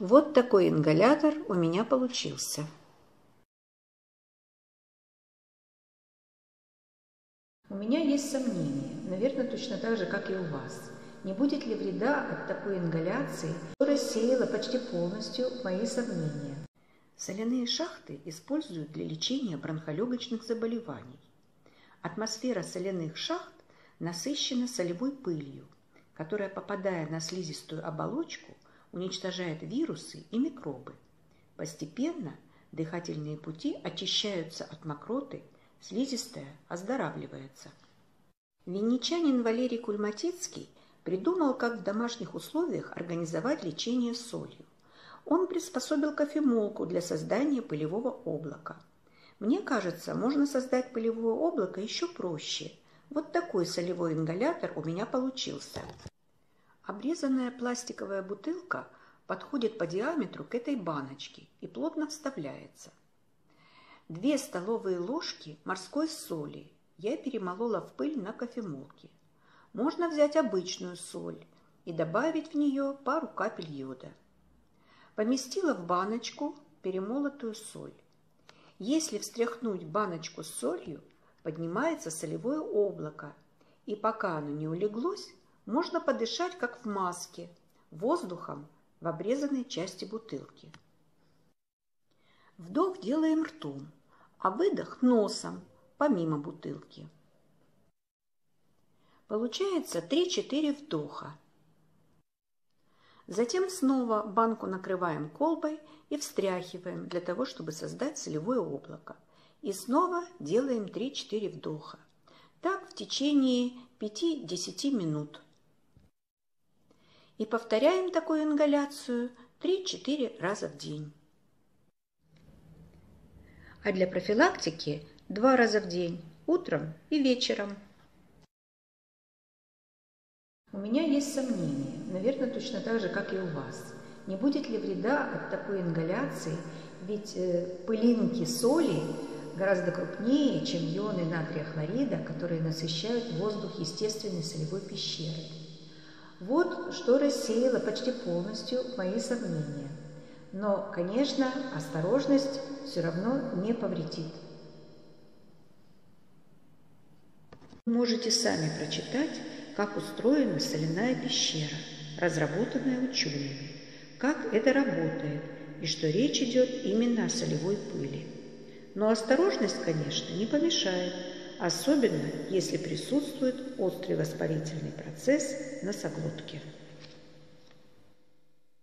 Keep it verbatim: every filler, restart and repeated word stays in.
Вот такой ингалятор у меня получился. У меня есть сомнения, наверное, точно так же, как и у вас. Не будет ли вреда от такой ингаляции, что рассеяло почти полностью мои сомнения? Соляные шахты используют для лечения бронхолегочных заболеваний. Атмосфера соляных шахт насыщена солевой пылью, которая, попадая на слизистую оболочку, уничтожает вирусы и микробы. Постепенно дыхательные пути очищаются от мокроты, слизистая оздоравливается. Винничанин Валерий Кульматецкий придумал, как в домашних условиях организовать лечение солью. Он приспособил кофемолку для создания пылевого облака. Мне кажется, можно создать пылевое облако еще проще. Вот такой солевой ингалятор у меня получился. Обрезанная пластиковая бутылка подходит по диаметру к этой баночке и плотно вставляется. Две столовые ложки морской соли я перемолола в пыль на кофемолке. Можно взять обычную соль и добавить в нее пару капель йода. Поместила в баночку перемолотую соль. Если встряхнуть баночку с солью, поднимается солевое облако, и пока оно не улеглось, можно подышать, как в маске, воздухом в обрезанной части бутылки. Вдох делаем ртом, а выдох носом, помимо бутылки. Получается три-четыре вдоха. Затем снова банку накрываем колбой и встряхиваем для того, чтобы создать солевое облако. И снова делаем три-четыре вдоха. Так в течение пяти-десяти минут. И повторяем такую ингаляцию три-четыре раза в день. А для профилактики два раза в день, утром и вечером. У меня есть сомнения, наверное, точно так же, как и у вас. Не будет ли вреда от такой ингаляции, ведь э, пылинки соли гораздо крупнее, чем ионы натрия хлорида, которые насыщают воздух естественной солевой пещеры. Вот что рассеяло почти полностью мои сомнения. Но, конечно, осторожность все равно не повредит. Вы можете сами прочитать, как устроена соляная пещера, разработанная учеными, как это работает и что речь идет именно о солевой пыли. Но осторожность, конечно, не помешает, особенно если присутствует острый воспалительный процесс носоглотки.